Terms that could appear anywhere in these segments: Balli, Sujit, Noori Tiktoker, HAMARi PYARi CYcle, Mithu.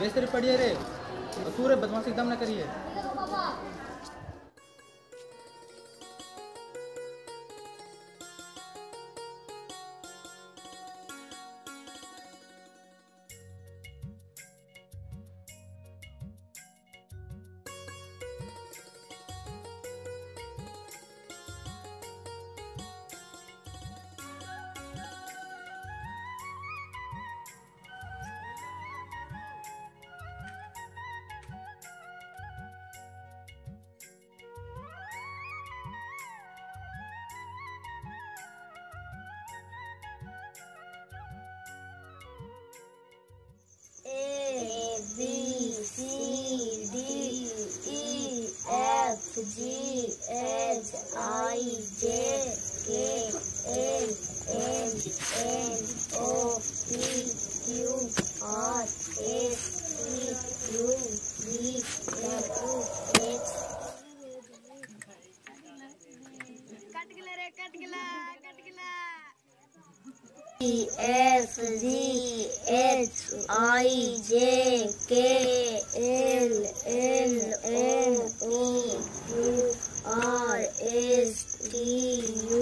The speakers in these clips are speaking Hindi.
बेहतर पढ़िए रे, तू रे बदमाशी एकदम ना करिए।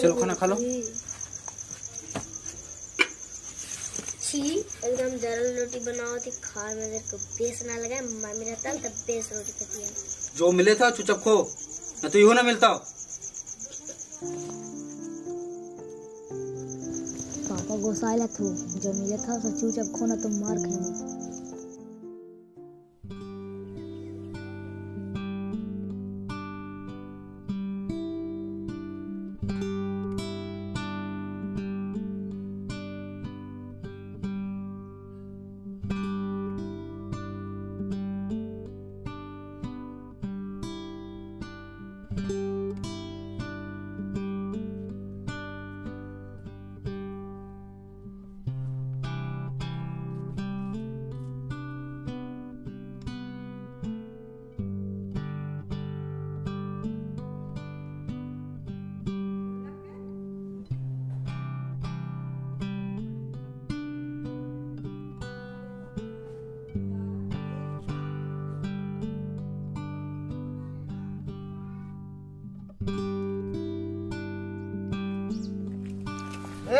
चलो खाना खा लो। छी एकदम जरल रोटी बनाओ थी खा में को बेस ना लगा मम्मी ने तब बेस रोटी खाती है। जो मिले था चुपचाप खो न तो यूं ना मिलता पापा गोसाइला थू जो मिले था चुपचाप खो ना तो मार खाएंगे।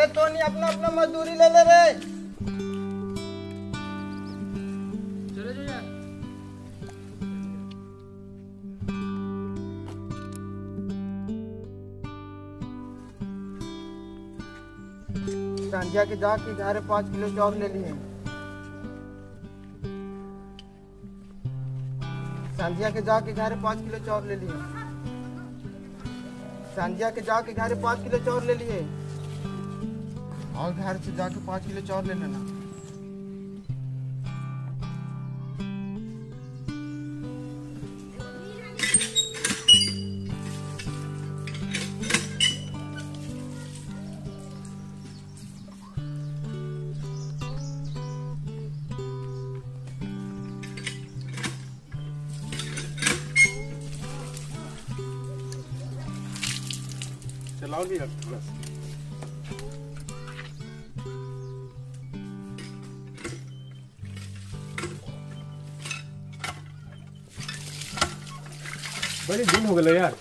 ए तो नहीं अपना अपना मजदूरी ले ले रे। चले जाओ यार। संध्या के जाके 5.5 किलो चावल ले लिए। संध्या के जाके 5.5 किलो चावल ले लिए। संध्या के जाके 5.5 किलो चावल ले लिए और घर से जाके 5 किलो चावल ले लेना। चलाओ भी रखो बड़ी दिन हो गए यार।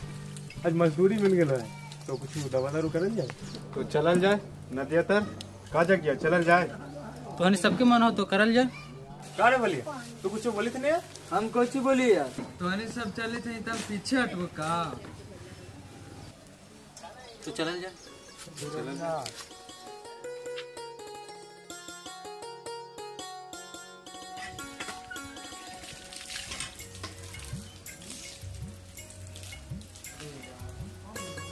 आज मजदूरी मिल गया है तो कुछ दवा दारू करन जाए तो चलल जाए नदिया तर का जग गया चलल जाए तो हनी सबके मन हो तो करल जाए। का रे बोलिए तू कुछ बोलित नहीं यार। हम कुछ बोलिए यार तो हनी सब चले थे तब पीछे हटबो का तो चलल जाए चलल जाए।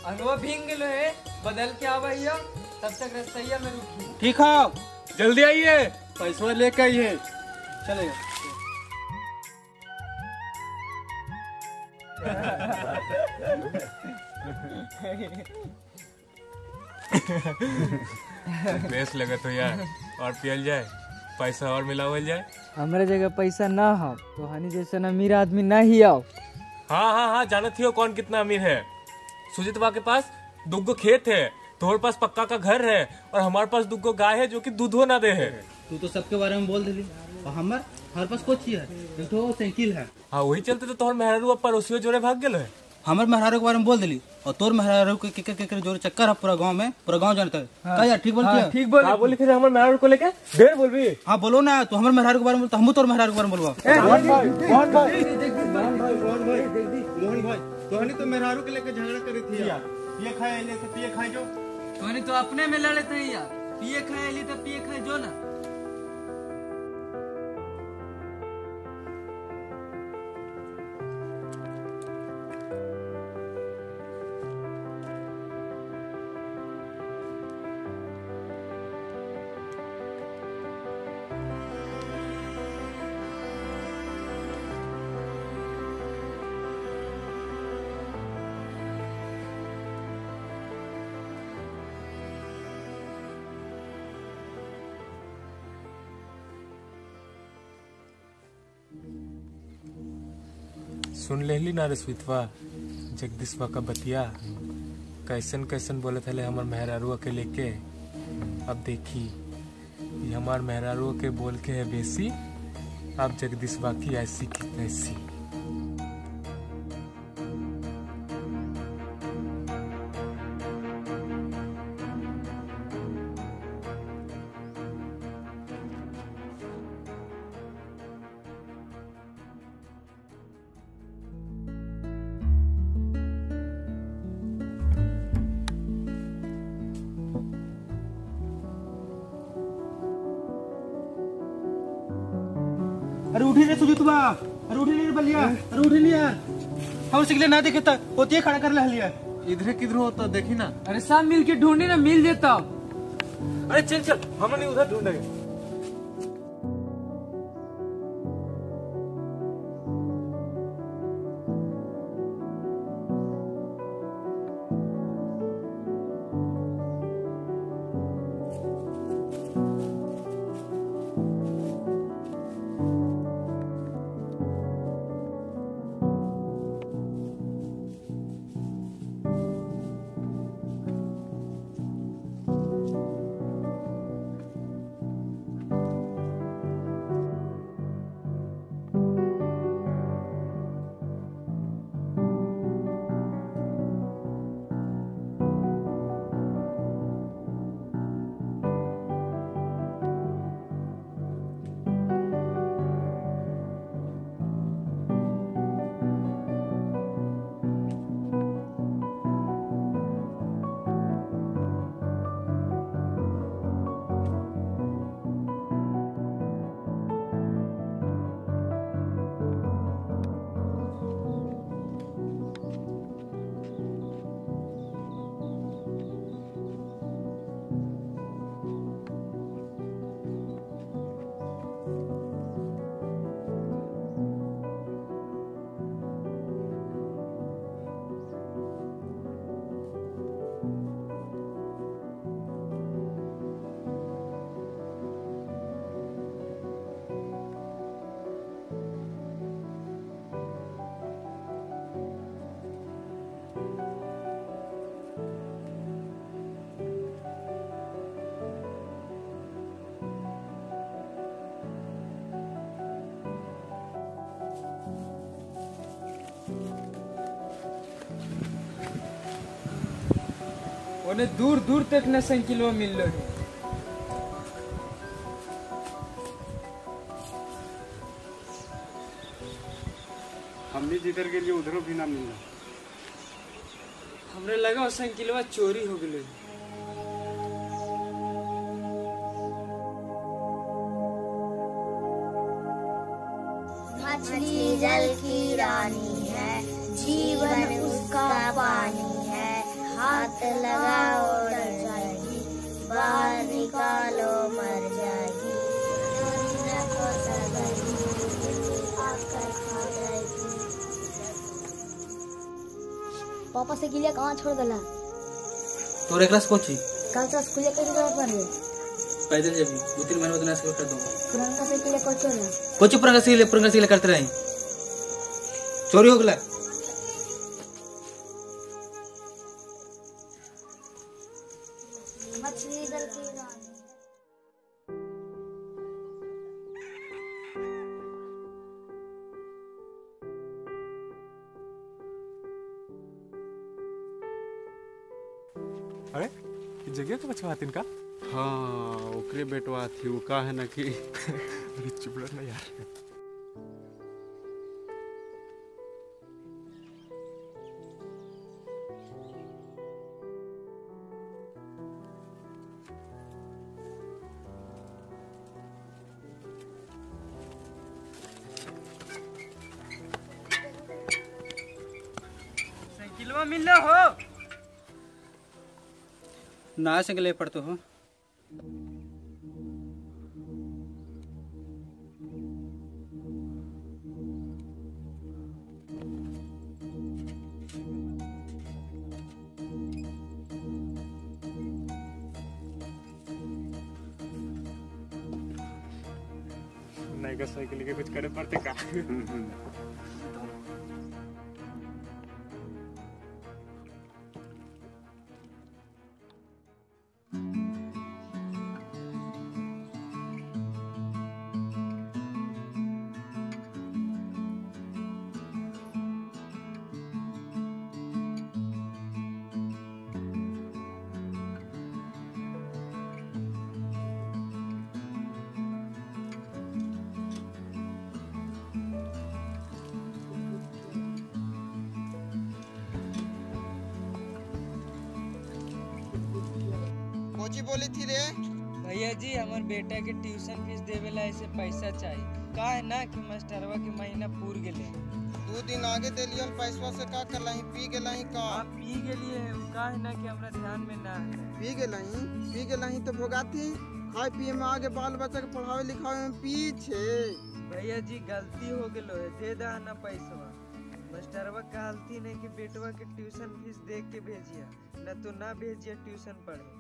अंगवा भींग लो है बदल के आ भैया तब तक रस्तैया में रुकी। ठीक है जल्दी आइए पैसा लेकर आइए। चलेगा बेस लगा तो यार और पियल जाए पैसा और मिलावल जाए। हमारे जगह पैसा ना हो तो हनी जैसा अमीर आदमी ना ही आओ। हाँ हाँ हाँ जानती हो कौन कितना अमीर है। सुजीत बा के पास 2 गो खेत है, तोहर पास पक्का का घर है और हमारे पास 2 गो गाय है जो कि दूधो ना दे है। तू तो सबके बारे में बोल दिली। और हमारे पास कोची है तो साइकिल है। हाँ वही चलते तो तोहर मेहरारू पड़ोसियों जोड़े भाग गए है। हमारे मेहरारू के बारे में बोल दिली और तोर मेहरारू के केकर केकर जोर चक्कर है पूरा गांव में, पूरा गांव जानता है। हां यार ठीक बोल दिया, ठीक बोल। हां बोली फिर हमारे मेहरारू को लेके ढेर बोलबी। हां बोलो ना, तू हमारे मेहरारू के बारे में बोल तो हम तोर मेहरारू के बारे में बोलबा। मोहन भाई देख दी, मोहन भाई देख दी, मोहन भाई तोहनी तो मेहरारू के लेके झगड़ा करी थी यार। ये खाए ले तो पिए खाए जो, तोहनी तो अपने में लड़े थे यार। पिए खाए ले तो पिए खाए जो ना। सुन लेली ना रश्मितवा, जगदीशवा का बतिया कैसन कैसन बोले थे हमार मेहरारुआ के लेके। अब देखी ये हमार मेहरारुआ के बोल के है बेसी, अब जगदीशवा की ऐसी की तैसी। अरे उठी रे सुजीत बा, अरे उठी रे बलिया, अरे उठी लिया। हम सिकले ना देखता ओते खड़ा कर लिया। इधर किधर होता देखी ना। अरे सब मिल के ढूंढे ना मिल देता। अरे चल चल हम नहीं उधर ढूंढेंगे। उन्हें दूर दूर तक न साइकिलों मिल लो है। हमने जिधर के लिए उधरों भी ना मिला। हमने लगा वो साइकिलवा चोरी हो गई। मछली जल की रानी है, जीवन उसका पानी है। हाथ लगाओ डर जाएगी, बाहर निकालो मर जाएगी। पापा से गिलिया कहाँ छोड़ गला? तोरे क्लास कोची कल से स्कूल कैसे जाओ पर रे? पैदल जाबी, 2-3 महीने उतना स्कूल कर दूंगा। पुरंगा से गिलिया कोचो ना कोची, पुरंगा से गिलिया करते रहे, चोरी हो गला। मछली दल की रानी। गया तो बचवा तिनका। हाँ ओकरे बेटवा थी वो का है ना कि अरे चुप ना यार। मिलना हो ना से गले पड़ते हो नहीं का साइकिल के कुछ करे पड़ते का जी बोली थी रे भैया जी हमारे बेटा के ट्यूशन फीस देवे ला ऐसे पैसा चाहिए का है ना कि मास्टरवा के महीना पूर गेले 2 दिन आगे दे लियल पैसा से का करलही पी गेलही का आप पी गेलिए है का है ना कि हमरा ध्यान में ना पी गेलही तो भोगाती खाए पिए में आगे बाल बच्चा के पढ़ावे लिखावे में पीछे भैया जी गलती हो गेलो है दे दा ना पैसा मास्टरवा कहलती ने कि बेटवा के ट्यूशन फीस दे के भेजिया ना तो ना भेजिया ट्यूशन पढ़े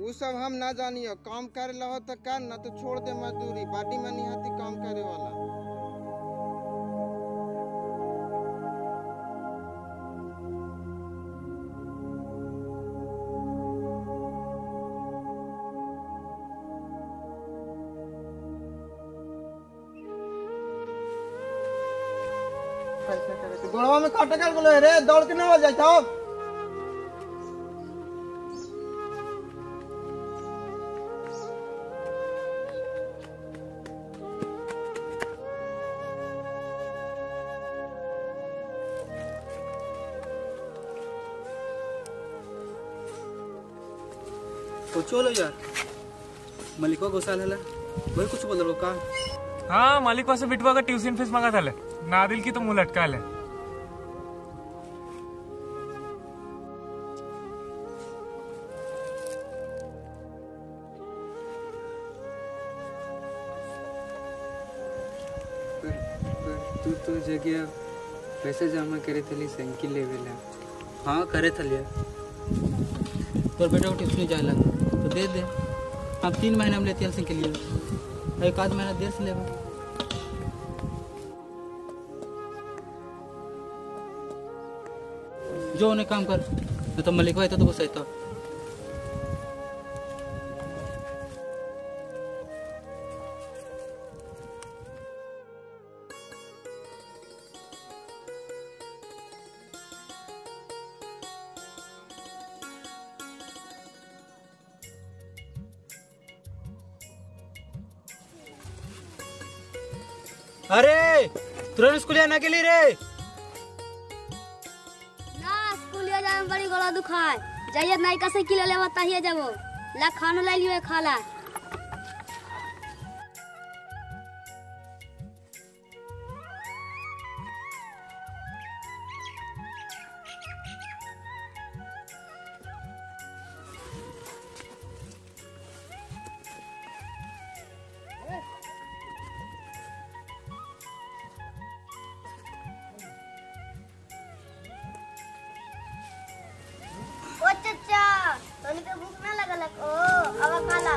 वो सब हम ना जानियो काम कर लहो तो कर ना तो छोड़ दे मजदूरी बाटी में निहाती काम करे वाला। गोड़वा में काटे कर बोले रे दौड़ के ना हो जाए जाओ तो चलो यार मलिको गोसाल है वही कुछ बोल रहा का। हाँ मालिक से बिटवा का ट्यूशन फीस मांगा था ले नादिल की तो मुंह लटका ले तू तो जगह पैसे जमा करे थली साइकिल लेवेला। हाँ करे थलिया पर बेटा को ट्यूशन जाए लगा तो दे दे आप 3 महीना हम लेते हैं साइकिल लिए 1 आध महीना देर से लेगा। जो उन्हें काम कर मैं तो मलिक भाई तो वो सही था। अरे तुरंत स्कूल आना के लिए रे ना स्कूल जाए में बड़ी गला दुखाए जाइए नहीं कैसे किलो ले बताइए जाबो ला खानो ले लियो खाला भूख ना लगल ओ अब खाला।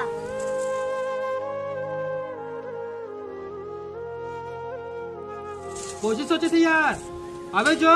कोशिश सोचे थे यार अबे जो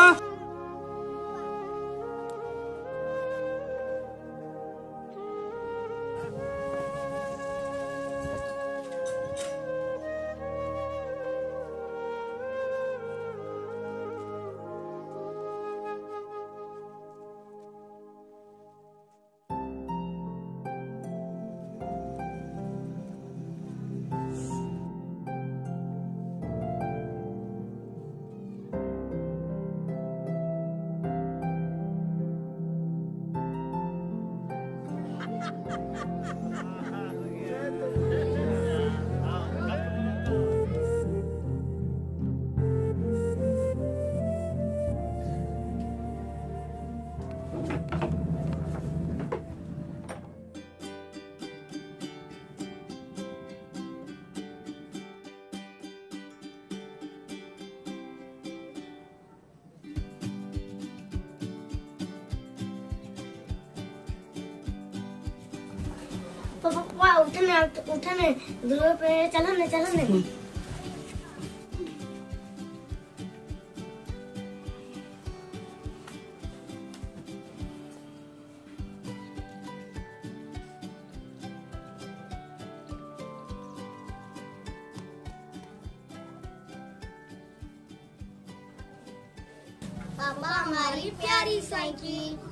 पापा उठने पे चलो ने पापा हमारी प्यारी साइकिल।